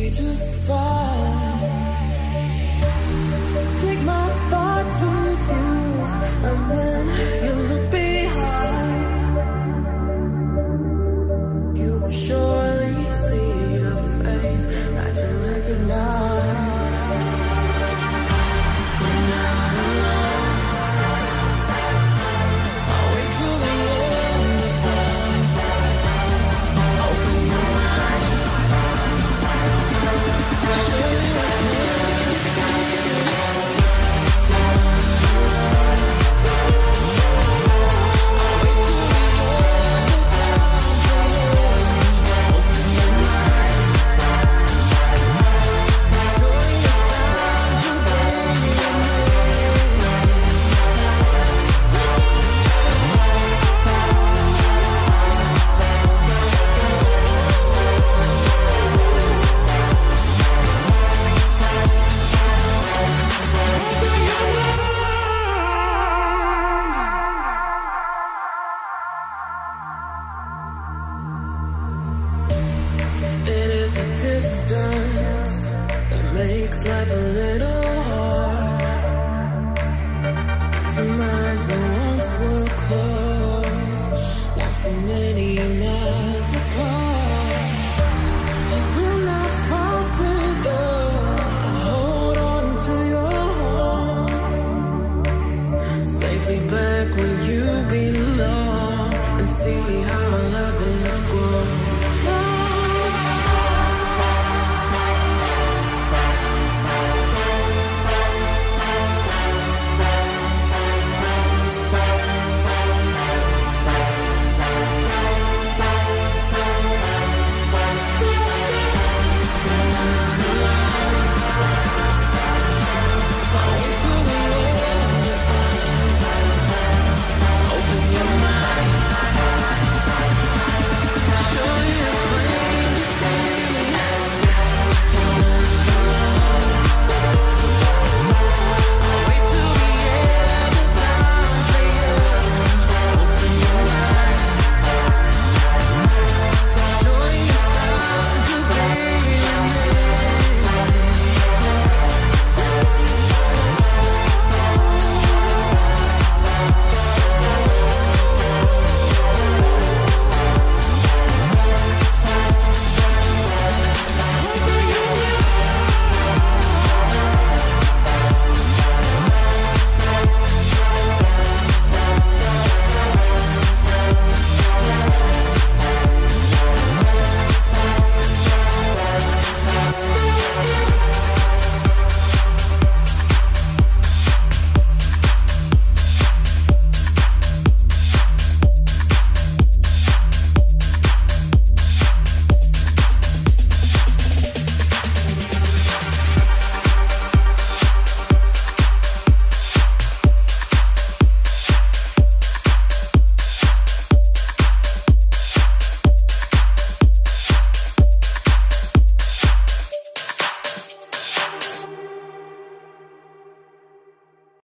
be just fine. Take my thoughts with you, and then you'll look behind. You will surely see a face that you recognize. You're not alone. I'll wait till the end of time. Open your mind. Makes life a little